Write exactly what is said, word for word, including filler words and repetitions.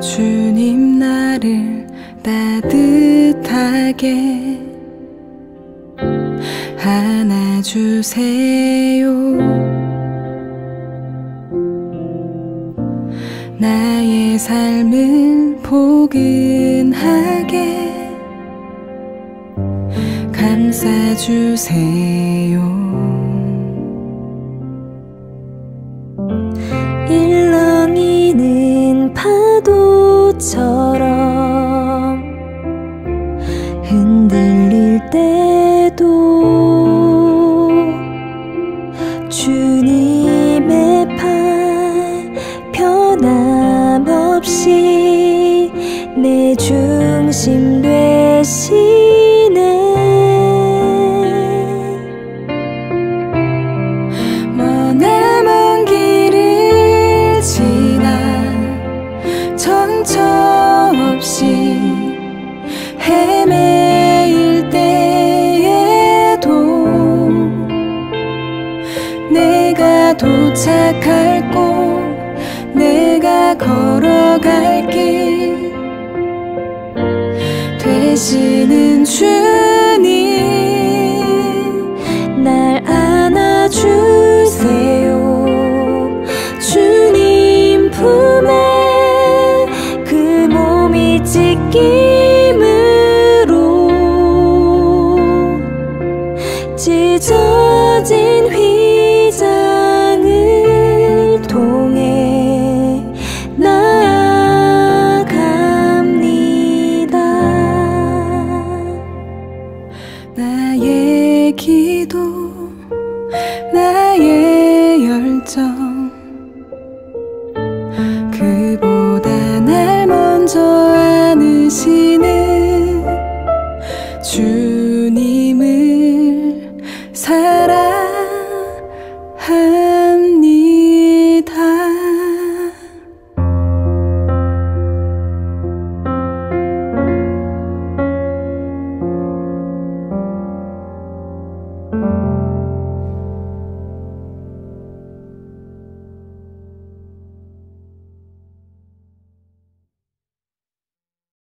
주님 나를 따뜻하게 안아주세요. 나의 삶을 포근하게 감싸주세요. 일렁이는 파도처럼 흔들릴 때도 주님의 팔 변함없이 내 중심 되시네. 헤매일 때에도 내가 도착할 곳, 내가 걸어갈 길 되시는 주님, 날 안아주세요. 주님 품에 그 몸이 찢기 찢어진 휘장을 통해 나아갑니다. 나의 기도, 나의 열정,